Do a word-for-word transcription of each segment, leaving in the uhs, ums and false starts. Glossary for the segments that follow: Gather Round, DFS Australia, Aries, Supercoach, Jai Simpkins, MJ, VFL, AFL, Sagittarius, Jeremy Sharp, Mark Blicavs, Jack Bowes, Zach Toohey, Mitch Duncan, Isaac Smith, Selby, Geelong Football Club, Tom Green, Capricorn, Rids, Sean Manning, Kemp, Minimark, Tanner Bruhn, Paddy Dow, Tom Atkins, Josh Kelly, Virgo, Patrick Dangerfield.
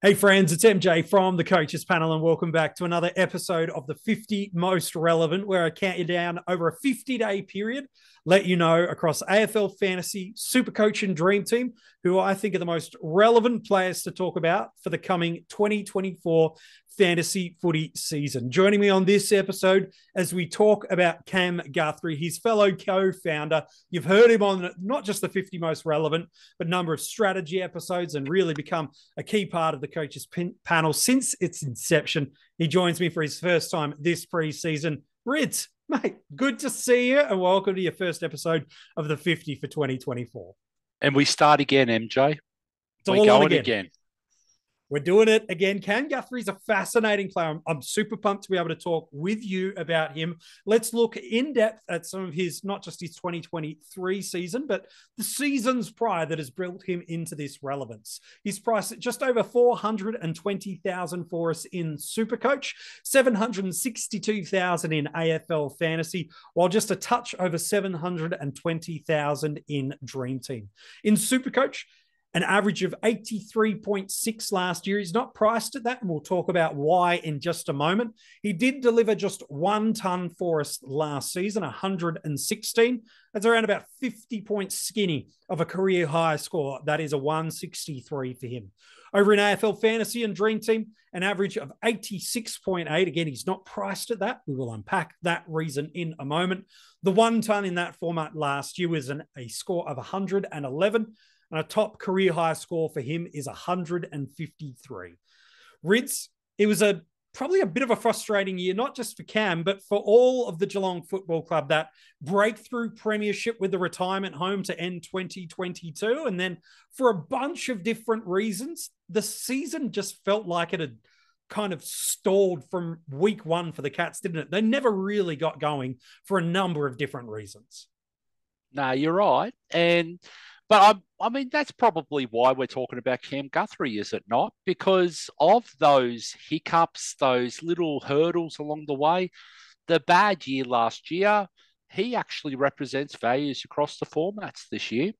Hey friends, it's M J from the Coaches Panel and welcome back to another episode of the fifty Most Relevant, where I count you down over a fifty-day period, let you know across A F L Fantasy, Supercoach and Dream Team, who I think are the most relevant players to talk about for the coming twenty twenty-four fantasy footy season. Joining me on this episode as we talk about Cam Guthrie, his fellow co-founder. You've heard him on not just the fifty Most Relevant, but a number of strategy episodes and really become a key part of the Coaches Panel since its inception. He joins me for his first time this preseason. Rids, mate, good to see you and welcome to your first episode of the fifty for twenty twenty-four. And we start again, M J. It's We're all going again. again. We're doing it again. Cam Guthrie's a fascinating player. I'm, I'm super pumped to be able to talk with you about him. Let's look in depth at some of his, not just his twenty twenty-three season, but the seasons prior that has built him into this relevance. He's priced at just over four hundred twenty thousand dollars for us in Supercoach, seven hundred sixty-two thousand dollars in A F L Fantasy, while just a touch over seven hundred twenty thousand dollars in Dream Team. In Supercoach, an average of eighty-three point six last year. He's not priced at that, and we'll talk about why in just a moment. He did deliver just one ton for us last season, one hundred sixteen. That's around about fifty points skinny of a career high score. That is a one sixty-three for him. Over in A F L Fantasy and Dream Team, an average of eighty-six point eight. Again, he's not priced at that. We will unpack that reason in a moment. The one ton in that format last year was an, a score of one hundred eleven. And a top career high score for him is one hundred fifty-three. Rids, it was a probably a bit of a frustrating year, not just for Cam, but for all of the Geelong Football Club, that breakthrough premiership with the retirement home to end twenty twenty-two. And then for a bunch of different reasons, the season just felt like it had kind of stalled from week one for the Cats, didn't it? They never really got going for a number of different reasons. No, you're right. And... But I, I mean, that's probably why we're talking about Cam Guthrie, is it not? Because of those hiccups, those little hurdles along the way, the bad year last year, he actually represents values across the formats this year.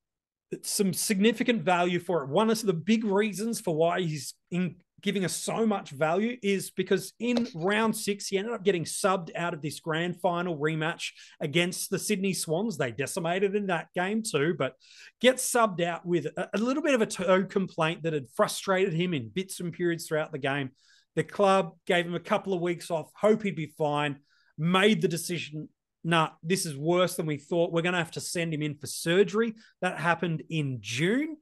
It's some significant value for it. One of the big reasons for why he's in giving us so much value is because in round six, he ended up getting subbed out of this grand final rematch against the Sydney Swans. They decimated in that game too, but gets subbed out with a little bit of a toe complaint that had frustrated him in bits and periods throughout the game. The club gave him a couple of weeks off, hope he'd be fine, made the decision, nah, this is worse than we thought. We're going to have to send him in for surgery. That happened in June.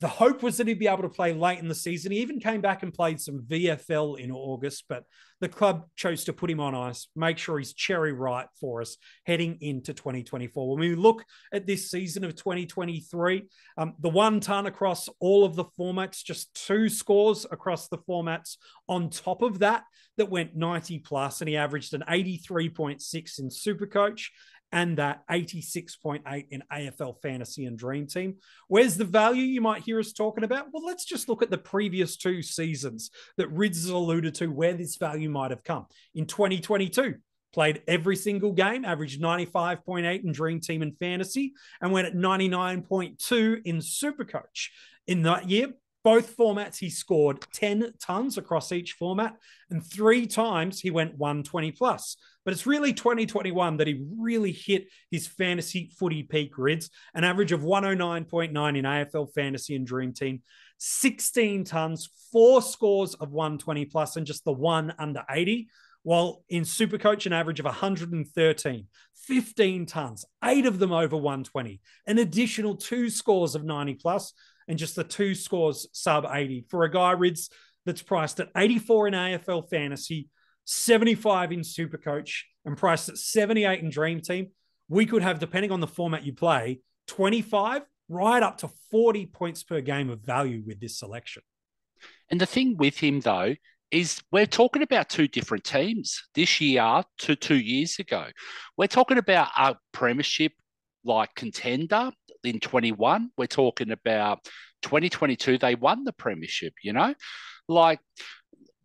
The hope was that he'd be able to play late in the season. He even came back and played some V F L in August, but the club chose to put him on ice, make sure he's cherry right for us heading into twenty twenty-four. When we look at this season of twenty twenty-three, um, the one ton across all of the formats, just two scores across the formats on top of that, that went ninety plus, and he averaged an eighty-three point six in Supercoach and that eighty-six point eight in A F L Fantasy and Dream Team. Where's the value you might hear us talking about? Well, let's just look at the previous two seasons that Rids has alluded to where this value might have come. In twenty twenty-two, played every single game, averaged ninety-five point eight in Dream Team and Fantasy, and went at ninety-nine point two in Supercoach. In that year, both formats, he scored ten tons across each format, and three times he went one twenty plus. But it's really twenty twenty-one that he really hit his fantasy footy peak, Rids. An average of one oh nine point nine in A F L Fantasy and Dream Team, sixteen tons, four scores of one twenty plus, and just the one under eighty. While in Supercoach, an average of one hundred thirteen, fifteen tons, eight of them over one twenty, an additional two scores of ninety plus, and just the two scores sub eighty for a guy, Rids, that's priced at eighty-four in A F L Fantasy, seventy-five in Supercoach, and priced at seventy-eight in Dream Team. We could have, depending on the format you play, twenty-five right up to forty points per game of value with this selection. And the thing with him, though, is we're talking about two different teams this year to two years ago. We're talking about a premiership-like contender in twenty-one. We're talking about twenty twenty-two. They won the premiership, you know? Like,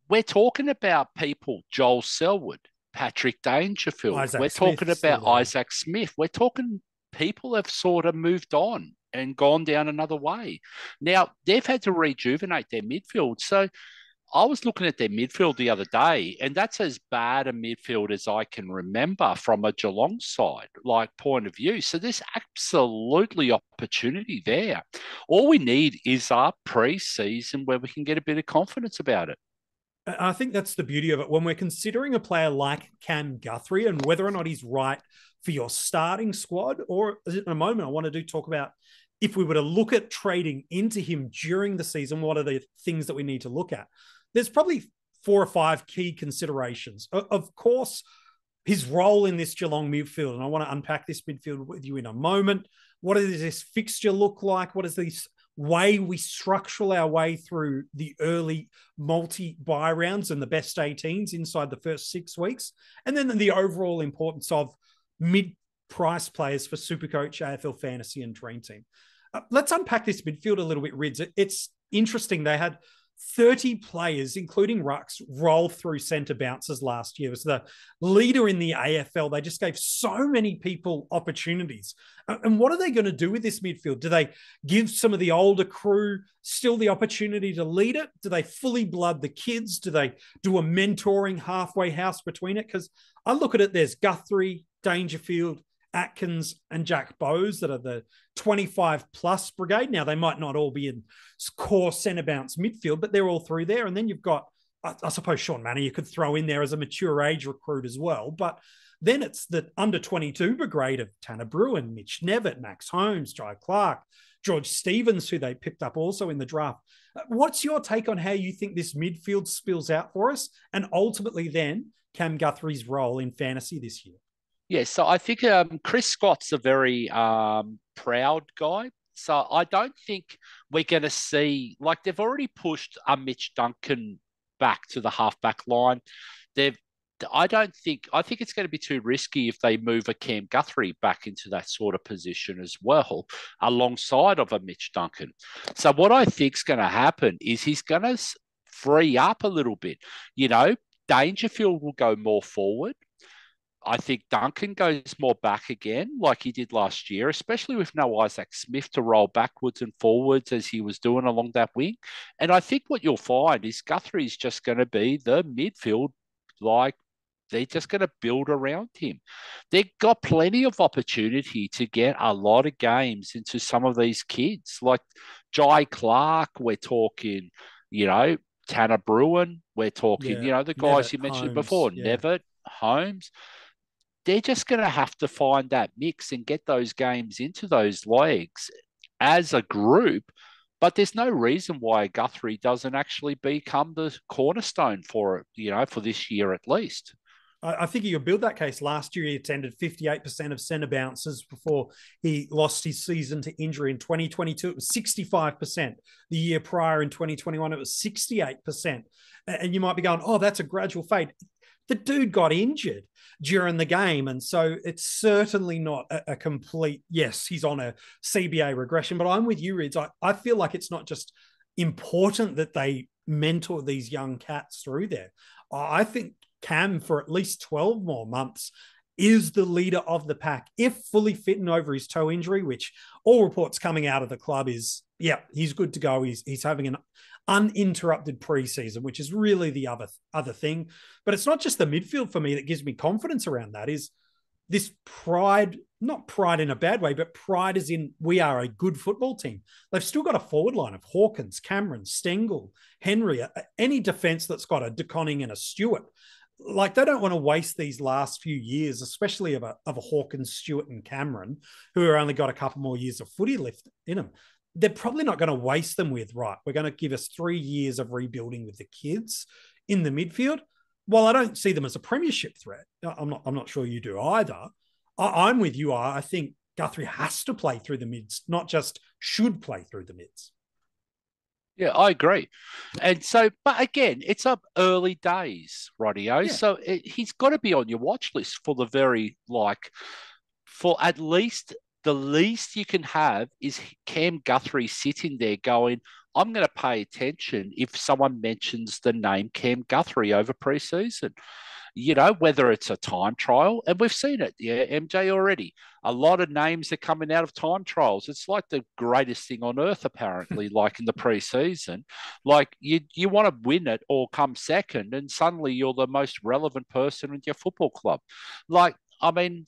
we're talking about people, Joel Selwood, Patrick Dangerfield. Isaac we're Smith, talking about Isaac Smith. We're talking people have sort of moved on. and gone down another way. Now, they've had to rejuvenate their midfield. So I was looking at their midfield the other day, and that's as bad a midfield as I can remember from a Geelong side, like point of view. So there's absolutely opportunity there. All we need is our pre-season where we can get a bit of confidence about it. I think that's the beauty of it. When we're considering a player like Cam Guthrie and whether or not he's right for your starting squad, or in a moment, I want to do talk about if we were to look at trading into him during the season, what are the things that we need to look at? There's probably four or five key considerations. Of course, his role in this Geelong midfield, and I want to unpack this midfield with you in a moment. What does this fixture look like? What is this way we structure our way through the early multi-buy rounds and the best eighteens inside the first six weeks? And then the overall importance of mid-price players for Supercoach, A F L Fantasy and Dream Team. Uh, let's unpack this midfield a little bit, Rids. It, it's interesting. They had thirty players, including Rucks, roll through centre bounces last year. It was the leader in the A F L. They just gave so many people opportunities. And what are they going to do with this midfield? Do they give some of the older crew still the opportunity to lead it? Do they fully blood the kids? Do they do a mentoring halfway house between it? Because I look at it, there's Guthrie, Dangerfield, Atkins and Jack Bowes that are the twenty-five plus brigade. Now, they might not all be in core centre bounce midfield, but they're all through there. And then you've got, I, I suppose, Sean Manning, you could throw in there as a mature age recruit as well. But then it's the under twenty-two brigade of Tanner Bruhn, Mitch Nevitt, Max Holmes, Jai Clark, George Stevens, who they picked up also in the draft. What's your take on how you think this midfield spills out for us? And ultimately then Cam Guthrie's role in fantasy this year? Yes, yeah, so I think um, Chris Scott's a very um, proud guy. So I don't think we're going to see, like they've already pushed a Mitch Duncan back to the halfback line. They've, I don't think, I think it's going to be too risky if they move a Cam Guthrie back into that sort of position as well, alongside of a Mitch Duncan. So what I think's going to happen is he's going to free up a little bit. You know, Dangerfield will go more forward. I think Duncan goes more back again, like he did last year, especially with no Isaac Smith to roll backwards and forwards as he was doing along that wing. And I think what you'll find is Guthrie's just going to be the midfield, like they're just going to build around him. They've got plenty of opportunity to get a lot of games into some of these kids, like Jai Clark, we're talking, you know, Tanner Bruhn, we're talking, yeah, you know, the guys Nevitt, you mentioned Holmes, before, yeah. Nevitt, Holmes. They're just going to have to find that mix and get those games into those legs as a group. But there's no reason why Guthrie doesn't actually become the cornerstone for it, you know, for this year at least. I think you build that case. Last year, he attended fifty-eight percent of centre bounces before he lost his season to injury. In twenty twenty-two, it was sixty-five percent. The year prior in twenty twenty-one, it was sixty-eight percent. And you might be going, oh, that's a gradual fade. The dude got injured during the game. And so it's certainly not a, a complete, yes, he's on a C B A regression, but I'm with you, Rids. I, I feel like it's not just important that they mentor these young cats through there. I think Cam, for at least twelve more months, is the leader of the pack. If fully fit and over his toe injury, which all reports coming out of the club is, yeah, he's good to go. He's he's having an uninterrupted preseason, which is really the other other thing. But it's not just the midfield for me that gives me confidence around that, is this pride, not pride in a bad way, but pride as in we are a good football team. They've still got a forward line of Hawkins, Cameron, Stengel, Henry, any defence that's got a DeConning and a Stewart. Like, they don't want to waste these last few years, especially of a, of a Hawkins, Stewart and Cameron, who have only got a couple more years of footy left in them. They're probably not going to waste them with, right, we're going to give us three years of rebuilding with the kids in the midfield. While I don't see them as a premiership threat, I'm not, I'm not sure you do either. I, I'm with you. I think Guthrie has to play through the mids, not just should play through the mids. Yeah, I agree. And so, but again, it's up early days, rightio. Yeah. So it, he's got to be on your watch list for the very, like, for at least the least you can have is Cam Guthrie sitting there going, I'm going to pay attention if someone mentions the name Cam Guthrie over preseason. you know, whether it's a time trial, and we've seen it, yeah, M J already. A lot of names are coming out of time trials. It's like the greatest thing on earth, apparently, like in the preseason. Like you you want to win it or come second, and suddenly you're the most relevant person in your football club. Like, I mean,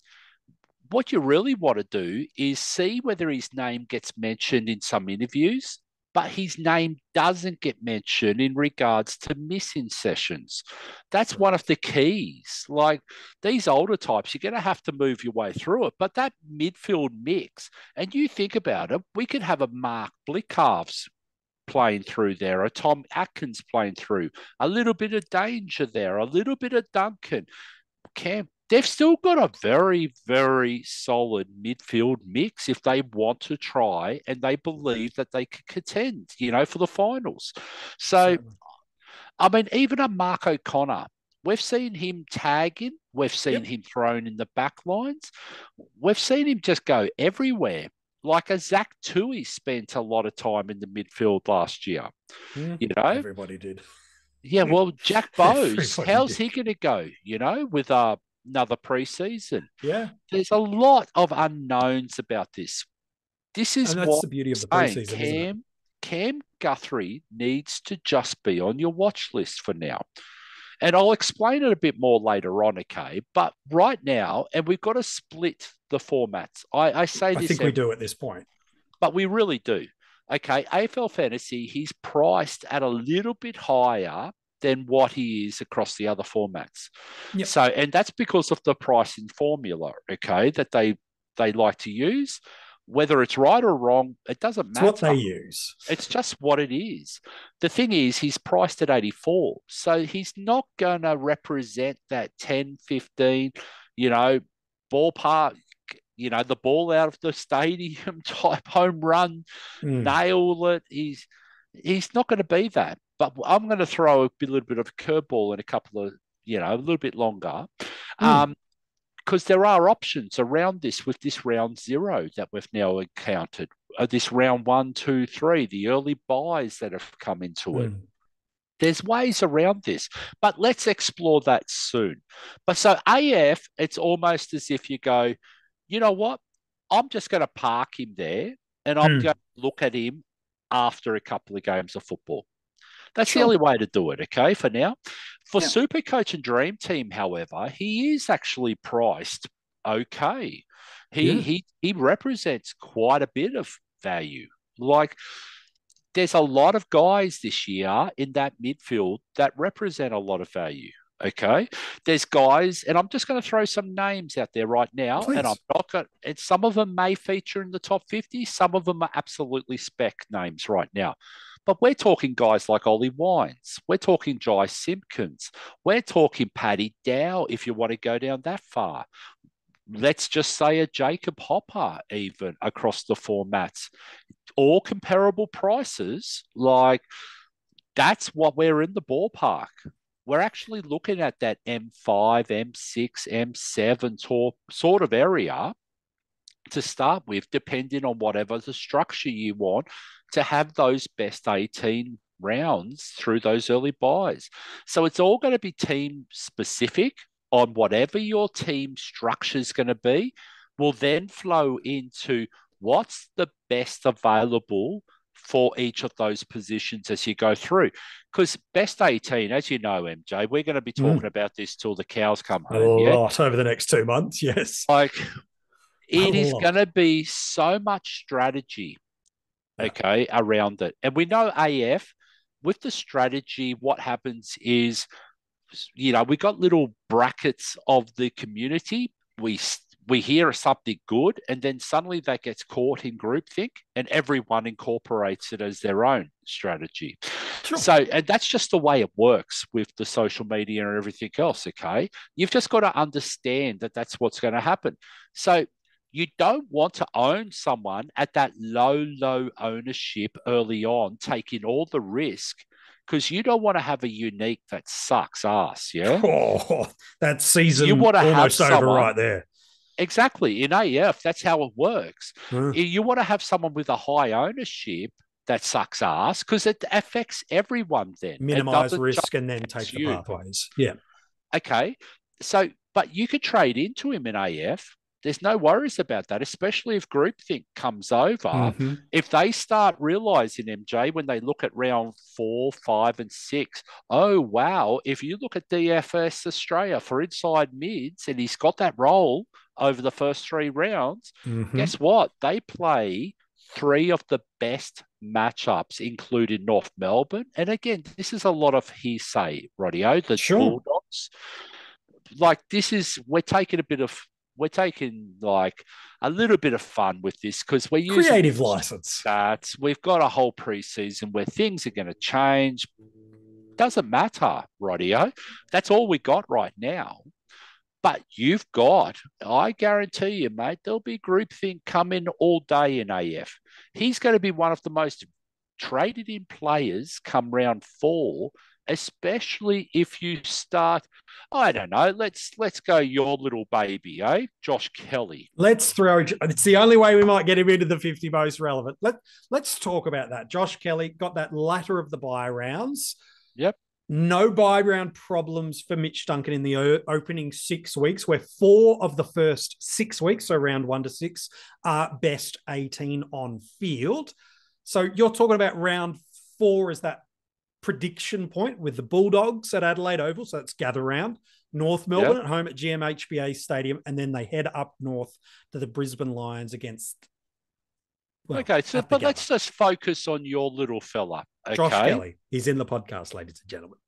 what you really want to do is see whether his name gets mentioned in some interviews, but his name doesn't get mentioned in regards to missing sessions. That's one of the keys. Like these older types, you're going to have to move your way through it, but that midfield mix, and you think about it, we could have a Mark Blicavs playing through there, a Tom Atkins playing through, a little bit of Danger there, a little bit of Duncan, Kemp. They've still got a very, very solid midfield mix if they want to try and they believe that they could contend, you know, for the finals. So, I mean, even a Mark O'Connor, we've seen him tag him. We've seen yep. him thrown in the back lines. We've seen him just go everywhere. Like a Zach Toohey spent a lot of time in the midfield last year, yeah, you know. Everybody did. Yeah, well, Jack Bowes, how's did. he going to go, you know, with a... another preseason. Yeah. There's a lot of unknowns about this. This is and that's what the beauty of the preseason. Cam, isn't it? Cam Guthrie needs to just be on your watch list for now. And I'll explain it a bit more later on, okay? But right now, and we've got to split the formats. I, I say this. I think every, we do at this point. But we really do. Okay. A F L Fantasy, he's priced at a little bit higher than what he is across the other formats. Yep. So, and that's because of the pricing formula, okay, that they they like to use. Whether it's right or wrong, it doesn't matter. It's what they use. It's just what it is. The thing is, he's priced at eighty-four. So he's not going to represent that ten, fifteen, you know, ballpark, you know, the ball out of the stadium type home run, mm. nail it. He's, he's not going to be that. But I'm going to throw a little bit of a curveball in a couple of, you know, a little bit longer. Mm. Um, because there are options around this with this round zero that we've now encountered, uh, this round one, two, three, the early buys that have come into mm. it. There's ways around this, but let's explore that soon. But so A F, it's almost as if you go, you know what? I'm just going to park him there and I'm mm. going to look at him after a couple of games of football. That's sure. the only way to do it, okay, for now. For yeah. Supercoach and Dream Team, however, he is actually priced okay. He yeah. he he represents quite a bit of value. Like, there's a lot of guys this year in that midfield that represent a lot of value, okay? There's guys, and I'm just going to throw some names out there right now, Please. and I'm not going to, and some of them may feature in the top fifty. Some of them are absolutely spec names right now. But we're talking guys like Ollie Wines. We're talking Jai Simpkins. We're talking Paddy Dow, if you want to go down that far. Let's just say a Jacob Hopper, even, across the formats. All comparable prices. Like, that's what we're in the ballpark. We're actually looking at that M five, M six, M seven talk, sort of area to start with, depending on whatever the structure you want, to have those best eighteen rounds through those early buys. So it's all going to be team specific on whatever your team structure is going to be, will then flow into what's the best available for each of those positions as you go through. Because best eighteen, as you know, M J, we're going to be talking mm. about this till the cows come home. A lot yeah? over the next two months, yes. Like, it is going to be so much strategy. Okay, around it. And we know A F, with the strategy, what happens is, you know, we got little brackets of the community. We we hear something good, and then suddenly that gets caught in groupthink, and everyone incorporates it as their own strategy. Sure. So, and that's just the way it works with the social media and everything else, okay? You've just got to understand that that's what's going to happen. So, you don't want to own someone at that low, low ownership early on, taking all the risk, because you don't want to have a unique that sucks ass, yeah? Oh, that season you want to almost have over someone, right there. Exactly. In A F, that's how it works. Mm. You want to have someone with a high ownership that sucks ass because it affects everyone then. Minimize risk and then take you. the pathways. Yeah. Okay, so, but you could trade into him in A F. There's no worries about that, especially if groupthink comes over. Mm-hmm. If they start realizing, M J, when they look at round four, five, and six, oh, wow, if you look at D F S Australia for inside mids, and he's got that role over the first three rounds, mm-hmm. guess what? They play three of the best matchups, including North Melbourne. And again, this is a lot of hearsay, Rodio, the sure. Bulldogs. Like, this is, we're taking a bit of, We're taking like a little bit of fun with this because we're using creative license. Stats. We've got a whole preseason where things are going to change. Doesn't matter, Rodio. That's all we got right now. But you've got, I guarantee you, mate, there'll be groupthink coming all day in A F. He's going to be one of the most traded in players come round four, especially if you start, I don't know, let's let's go your little baby, eh? Josh Kelly. Let's throw, it's the only way we might get him into the fifty most relevant. Let, let's talk about that. Josh Kelly got that latter of the bye rounds. Yep. No bye round problems for Mitch Duncan in the opening six weeks, where four of the first six weeks, so round one to six, are best eighteen on field. So you're talking about round four is that prediction point with the Bulldogs at Adelaide Oval. So that's gather round. North Melbourne yep. at home at G M H B A Stadium. And then they head up north to the Brisbane Lions against. Well, okay. So, but let's just focus on your little fella. Okay? Josh Kelly. He's in the podcast, ladies and gentlemen.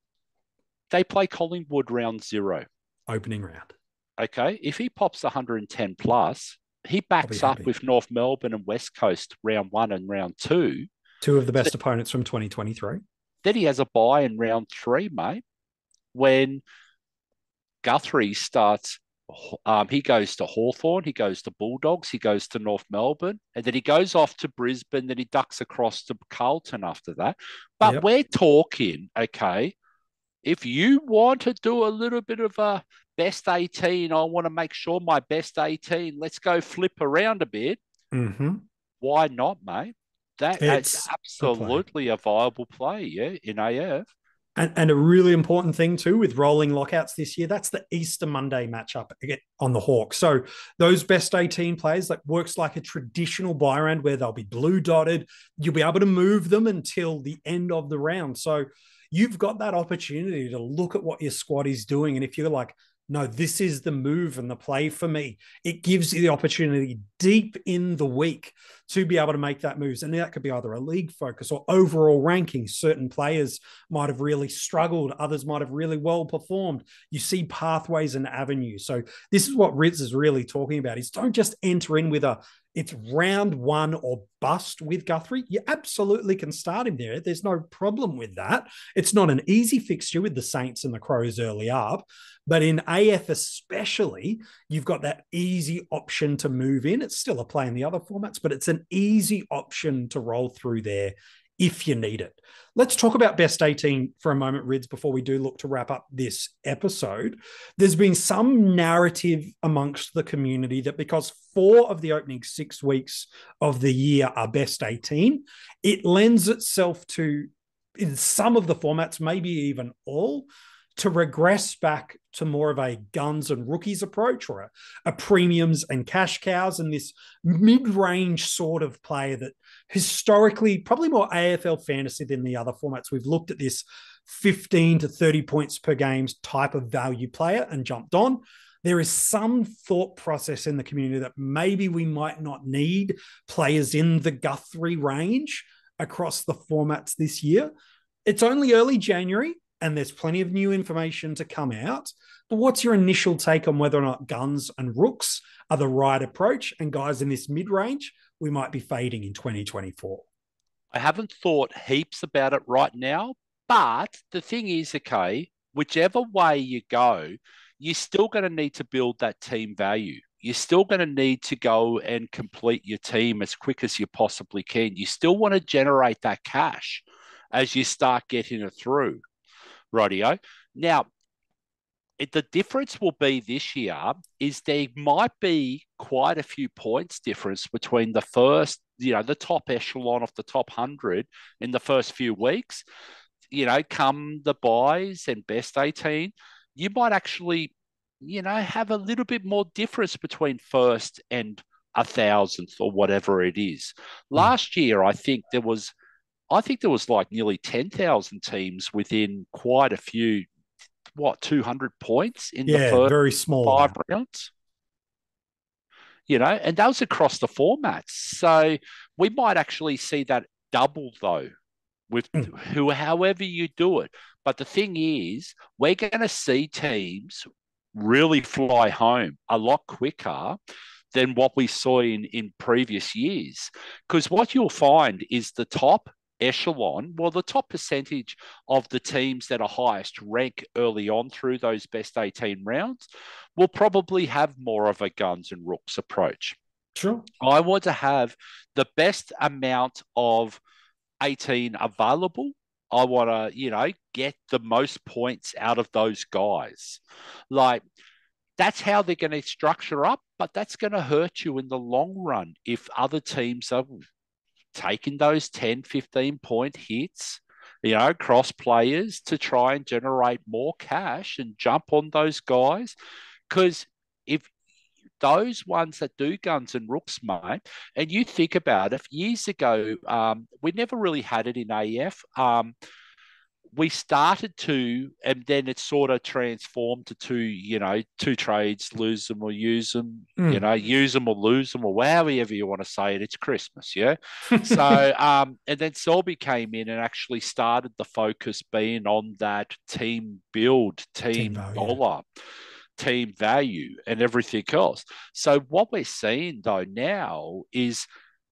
They play Collingwood round zero. Opening round. Okay. If he pops one hundred ten plus, he backs up happy. With North Melbourne and West Coast round one and round two. Two of the best so- opponents from twenty twenty-three. Then he has a bye in round three, mate, when Guthrie starts, um, he goes to Hawthorn, he goes to Bulldogs, he goes to North Melbourne, and then he goes off to Brisbane, then he ducks across to Carlton after that. But yep. we're talking, okay, if you want to do a little bit of a best eighteen, I want to make sure my best eighteen, let's go flip around a bit. Mm-hmm. Why not, mate? That is absolutely a, a viable play, yeah, in A F. And, and a really important thing too with rolling lockouts this year, that's the Easter Monday matchup on the Hawks. So those best eighteen players, that works like a traditional buy round where they'll be blue dotted. You'll be able to move them until the end of the round. So you've got that opportunity to look at what your squad is doing. And if you're like, no, this is the move and the play for me, it gives you the opportunity deep in the week to be able to make that moves. And that could be either a league focus or overall ranking. Certain players might have really struggled. Others might have really well performed. You see pathways and avenues. So this is what Ritz is really talking about, is don't just enter in with a, it's round one or bust with Guthrie. You absolutely can start him there. There's no problem with that. It's not an easy fixture with the Saints and the Crows early up, but in A F especially, you've got that easy option to move in. It's still a play in the other formats, but it's an easy option to roll through there if you need it. Let's talk about best eighteen for a moment, Rids, before we do look to wrap up this episode. There's been some narrative amongst the community that because four of the opening six weeks of the year are best eighteen, it lends itself to, in some of the formats, maybe even all, to regress back to more of a guns and rookies approach or a, a premiums and cash cows and this mid-range sort of player that historically, probably more A F L fantasy than the other formats, we've looked at this fifteen to thirty points per game type of value player and jumped on. There is some thought process in the community that maybe we might not need players in the Guthrie range across the formats this year. It's only early January, and there's plenty of new information to come out. But what's your initial take on whether or not guns and rooks are the right approach and guys in this mid-range we might be fading in twenty twenty-four? I haven't thought heaps about it right now, but the thing is, okay, whichever way you go, you're still going to need to build that team value. You're still going to need to go and complete your team as quick as you possibly can. You still want to generate that cash as you start getting it through. Rightio. Now, it, the difference will be this year is there might be quite a few points difference between the first, you know, the top echelon of the top one hundred in the first few weeks, you know, come the buys and best eighteen. you might actually, you know, have a little bit more difference between first and a thousandth or whatever it is. Last year, I think there was, I think there was like nearly ten thousand teams within quite a few, what, two hundred points in yeah, the first very small. five rounds. You know, and that was across the formats. So we might actually see that double though, with mm. who, however you do it. But the thing is, we're going to see teams really fly home a lot quicker than what we saw in, in previous years. Because what you'll find is the top echelon, well, the top percentage of the teams that are highest rank early on through those best eighteen rounds will probably have more of a guns and rooks approach. Sure. I want to have the best amount of eighteen available. I want to, you know, get the most points out of those guys. Like, that's how they're going to structure up, but that's going to hurt you in the long run if other teams are taking those ten, fifteen point hits, you know, cross players to try and generate more cash and jump on those guys. Because if those ones that do guns and rooks, mate, and you think about it, years ago, um, we never really had it in A F. Um, we started to, and then it sort of transformed to two, you know, two trades, lose them or use them, mm. you know, use them or lose them or however you want to say it. It's Christmas, yeah? so, um, and then Selby came in and actually started the focus being on that team build, team, team dollar. Yeah. Team value and everything else. So what we're seeing though now is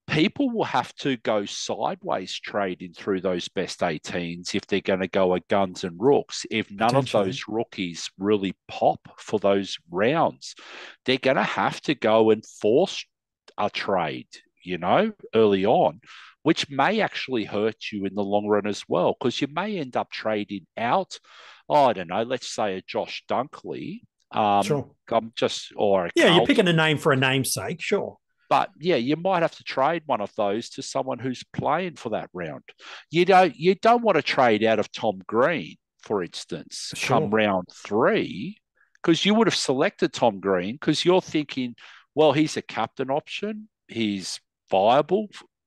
people will have to go sideways trading through those best eighteens if they're going to go at guns and rooks. If none of those rookies really pop for those rounds, they're going to have to go and force a trade, you know, early on, which may actually hurt you in the long run as well, because you may end up trading out, oh, I don't know, let's say a Josh Dunkley. Um, sure. I'm just, or a yeah, cult. You're picking a name for a namesake, sure. But yeah, you might have to trade one of those to someone who's playing for that round. You don't, you don't want to trade out of Tom Green, for instance, sure. come round three, because you would have selected Tom Green because you're thinking, well, he's a captain option, he's viable.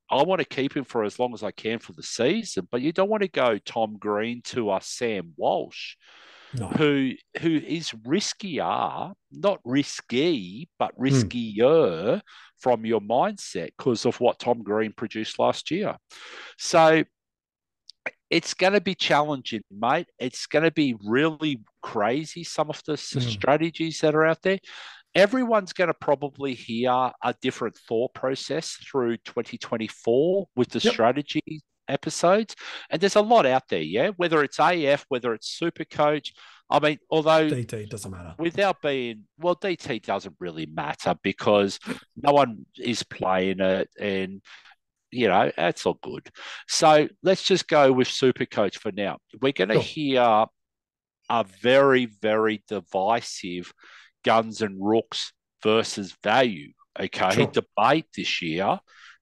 I want to keep him for as long as I can for the season, but you don't want to go Tom Green to uh, Sam Walsh. No. Who who is riskier, not risky, but riskier mm. from your mindset because of what Tom Green produced last year. So it's going to be challenging, mate. It's going to be really crazy, some of the mm. strategies that are out there. Everyone's going to probably hear a different thought process through twenty twenty-four with the yep. strategy episodes, and there's a lot out there, yeah, whether it's A F, whether it's Supercoach. I mean, although D T doesn't matter without being, well, D T doesn't really matter because no one is playing it, and you know, that's all good. So let's just go with Supercoach for now. We're going to sure. hear a very, very divisive guns and rooks versus value, okay, sure. debate this year,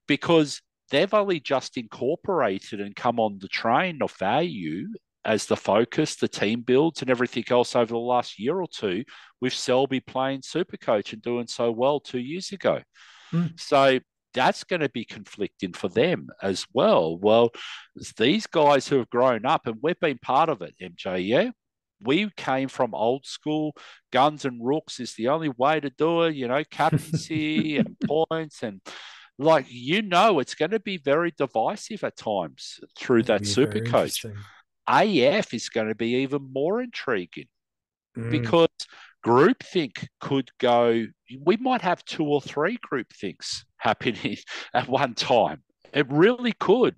because they've only just incorporated and come on the train of value as the focus, the team builds and everything else over the last year or two, with Selby playing Supercoach and doing so well two years ago. Mm. So that's going to be conflicting for them as well. Well, these guys who have grown up, and we've been part of it, M J, yeah? We came from old school. Guns and rooks is the only way to do it, you know, captaincy and points and... Like, you know, it's going to be very divisive at times through That'd that Supercoach. A F is going to be even more intriguing mm. because groupthink could go, we might have two or three groupthinks happening at one time. It really could.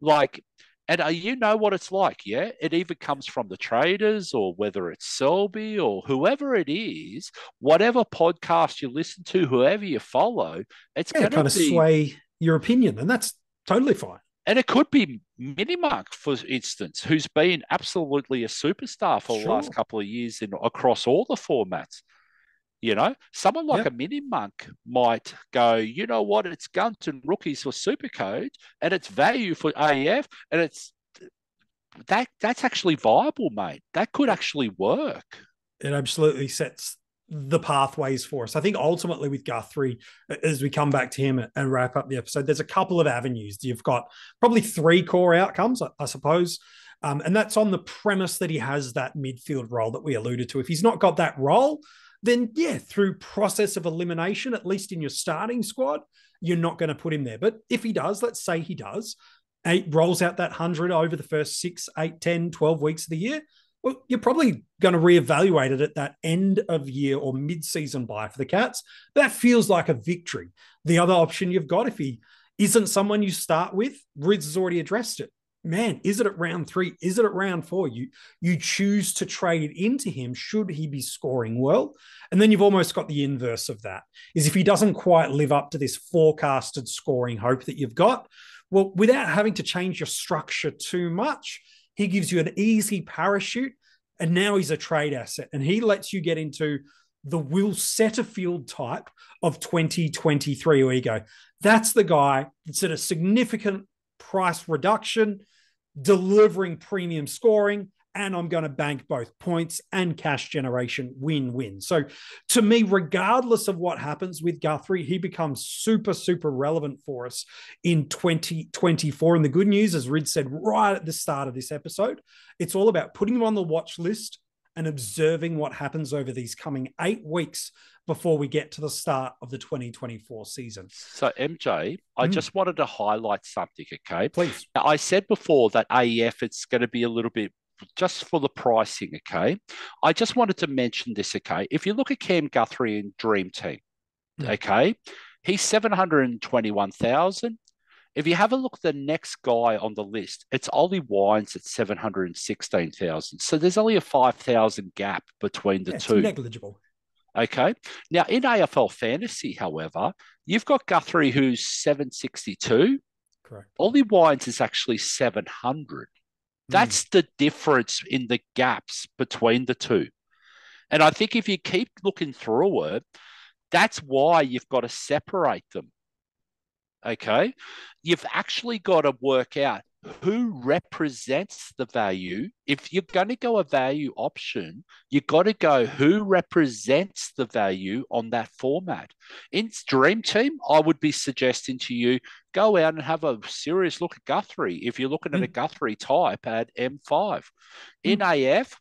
Like, and you know what it's like, yeah? It either comes from the traders or whether it's Selby or whoever it is, whatever podcast you listen to, whoever you follow, it's yeah, going to kind of be, sway your opinion, and that's totally fine. And it could be Minimark, for instance, who's been absolutely a superstar for sure. the last couple of years in across all the formats. You know, someone like yep. a Minimark might go, you know what, it's guns and rookies for Supercoach and it's value for A F, and it's that that's actually viable, mate. That could actually work. it absolutely sets the pathways for us. I think ultimately with Guthrie, as we come back to him and wrap up the episode, there's a couple of avenues. You've got probably three core outcomes, I, I suppose. Um, and that's on the premise that he has that midfield role that we alluded to. If he's not got that role, then yeah, through process of elimination, at least in your starting squad, you're not going to put him there. But if he does, let's say he does, eight rolls out that one hundred over the first six, eight, ten, twelve weeks of the year, well, you're probably going to reevaluate it at that end of year or mid-season buy for the Cats. That feels like a victory. The other option you've got, if he isn't someone you start with, Rids has already addressed it. Man, is it at round three? Is it at round four? You you choose to trade into him should he be scoring well. And then you've almost got the inverse of that, is if he doesn't quite live up to this forecasted scoring hope that you've got, well, without having to change your structure too much, he gives you an easy parachute, and now he's a trade asset. And he lets you get into the Will Setterfield type of twenty twenty-three, where you go, that's the guy that's at a significant price reduction, delivering premium scoring, and I'm going to bank both points and cash generation, win-win. So to me, regardless of what happens with Guthrie, he becomes super, super relevant for us in twenty twenty-four. And the good news, as Rid said right at the start of this episode, it's all about putting him on the watch list and observing what happens over these coming eight weeks before we get to the start of the twenty twenty-four season. So, M J, I mm. just wanted to highlight something, okay? Please. Now, I said before that A E F, it's going to be a little bit just for the pricing, okay? I just wanted to mention this, okay? If you look at Cam Guthrie in Dream Team, mm. okay, he's seven hundred twenty-one thousand. If you have a look at the next guy on the list, it's Ollie Wines at seven hundred sixteen thousand. So there's only a five thousand gap between the yeah, two. It's negligible. Okay. Now, in A F L Fantasy, however, you've got Guthrie, who's seven sixty-two. Correct. Ollie Wines is actually seven hundred. That's mm. the difference in the gaps between the two. And I think if you keep looking through it, that's why you've got to separate them. Okay, you've actually got to work out who represents the value. If you're going to go a value option, you've got to go who represents the value on that format. In Dream Team, I would be suggesting to you, go out and have a serious look at Guthrie if you're looking mm. at a Guthrie type at M five. In mm. A F,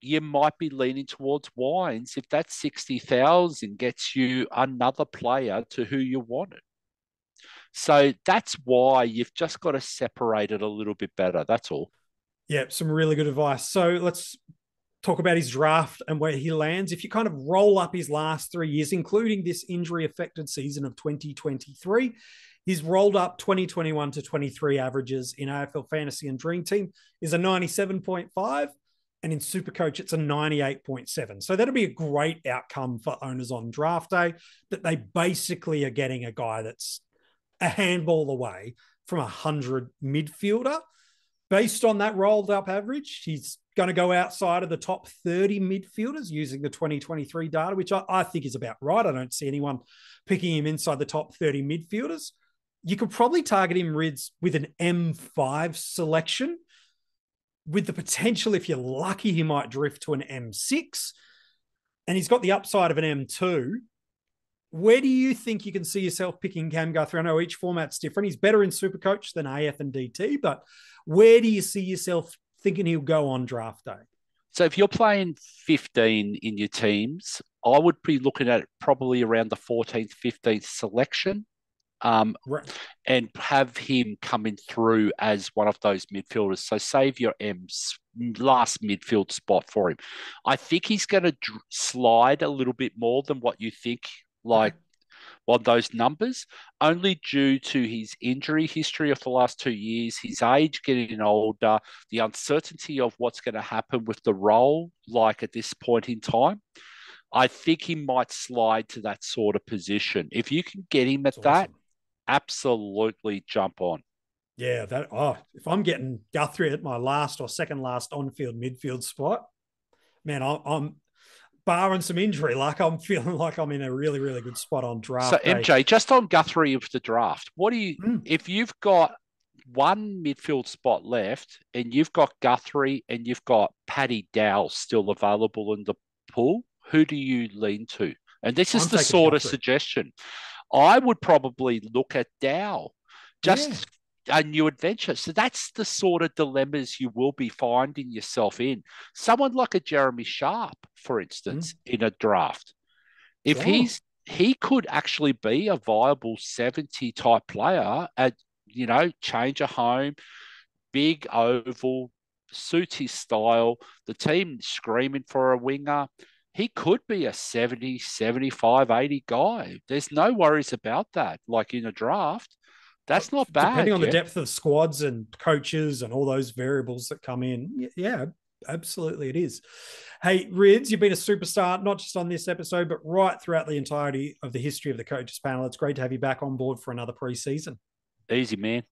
you might be leaning towards Wines if that sixty thousand gets you another player to who you wanted. So that's why you've just got to separate it a little bit better. That's all. Yeah, some really good advice. So let's talk about his draft and where he lands. If you kind of roll up his last three years, including this injury-affected season of twenty twenty-three, he's rolled up twenty twenty-one to twenty-three averages in A F L Fantasy and Dream Team is a ninety-seven point five. And in Supercoach, it's a ninety-eight point seven. So that'll be a great outcome for owners on draft day, that they basically are getting a guy that's a handball away from a one hundred midfielder. Based on that rolled up average, he's going to go outside of the top thirty midfielders using the twenty twenty-three data, which I, I think is about right. I don't see anyone picking him inside the top thirty midfielders. You could probably target him, Rids, with an M five selection, with the potential, if you're lucky, he might drift to an M six, and he's got the upside of an M two. Where do you think you can see yourself picking Cam Guthrie? I know each format's different. He's better in Supercoach than A F and D T, but where do you see yourself thinking he'll go on draft day? So if you're playing fifteen in your teams, I would be looking at probably around the fourteenth, fifteenth selection, um, right. and have him coming through as one of those midfielders. So save your M's last midfield spot for him. I think he's going to dr- slide a little bit more than what you think, like well, those numbers, only due to his injury history of the last two years, his age getting older, the uncertainty of what's going to happen with the role, like at this point in time. I think he might slide to that sort of position. If you can get him at That's that, awesome. Absolutely jump on. Yeah, that oh, if I'm getting Guthrie at my last or second last on-field midfield spot, man, I'm, I'm barring some injury, like I'm feeling like I'm in a really, really good spot on draft. So, M J, day. Just on Guthrie of the draft, what do you, mm. if you've got one midfield spot left, and you've got Guthrie and you've got Paddy Dow still available in the pool, who do you lean to? And this is I'm the sort Guthrie. of suggestion. I would probably look at Dow, just yeah. a new adventure. So that's the sort of dilemmas you will be finding yourself in. Someone like a Jeremy Sharp, for instance, mm. in a draft, if yeah. he's he could actually be a viable seventy type player at, you know, change of home, big oval, suit his style, the team screaming for a winger. He could be a seventy, seventy-five, eighty guy. There's no worries about that. Like in a draft, that's not bad. Depending on yet. the depth of squads and coaches and all those variables that come in. Yeah, absolutely it is. Hey, Rids, you've been a superstar, not just on this episode, but right throughout the entirety of the history of the Coaches Panel. It's great to have you back on board for another preseason. Easy, man.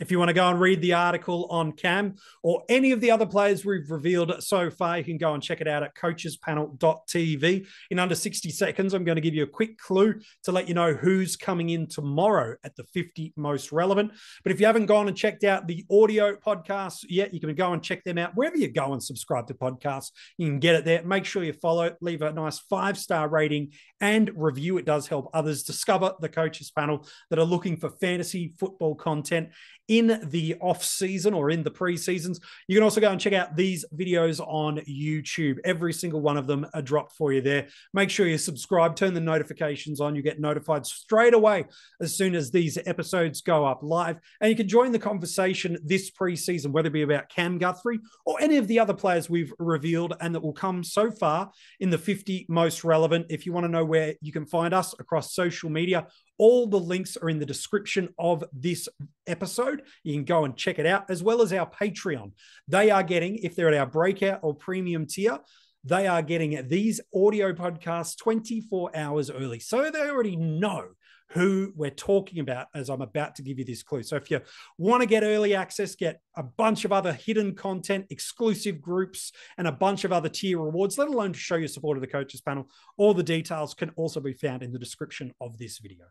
If you want to go and read the article on Cam or any of the other players we've revealed so far, you can go and check it out at coaches panel dot t v. In under sixty seconds, I'm going to give you a quick clue to let you know who's coming in tomorrow at the fifty Most Relevant. But if you haven't gone and checked out the audio podcasts yet, you can go and check them out wherever you go and subscribe to podcasts. You can get it there. Make sure you follow, leave a nice five-star rating and review. It does help others discover the Coaches Panel that are looking for fantasy football content in the off season or in the pre-seasons. You can also go and check out these videos on YouTube. Every single one of them are dropped for you there. Make sure you subscribe, turn the notifications on. You get notified straight away as soon as these episodes go up live. And you can join the conversation this pre-season, whether it be about Cam Guthrie or any of the other players we've revealed and that will come so far in the fifty Most Relevant. If you want to know where you can find us across social media, all the links are in the description of this episode. You can go and check it out, as well as our Patreon. They are getting, if they're at our breakout or premium tier, they are getting these audio podcasts twenty-four hours early. So they already know who we're talking about as I'm about to give you this clue. So if you want to get early access, get a bunch of other hidden content, exclusive groups, and a bunch of other tier rewards, let alone to show your support of the Coaches Panel, all the details can also be found in the description of this video.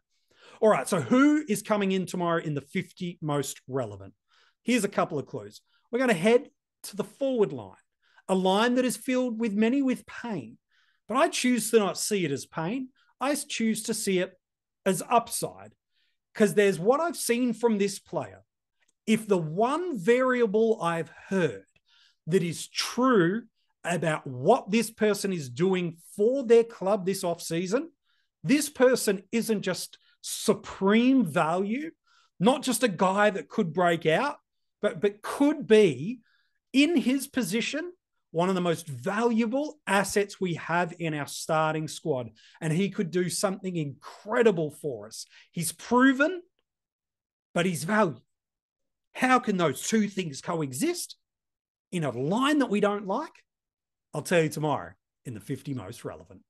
All right, so who is coming in tomorrow in the fifty Most Relevant? Here's a couple of clues. We're going to head to the forward line, a line that is filled with many with pain. But I choose to not see it as pain. I choose to see it as upside, because there's what I've seen from this player. If the one variable I've heard that is true about what this person is doing for their club this offseason, this person isn't just supreme value, not just a guy that could break out, but, but could be, in his position, one of the most valuable assets we have in our starting squad. And he could do something incredible for us. He's proven, but he's valued. How can those two things coexist in a line that we don't like? I'll tell you tomorrow in the fifty Most Relevant.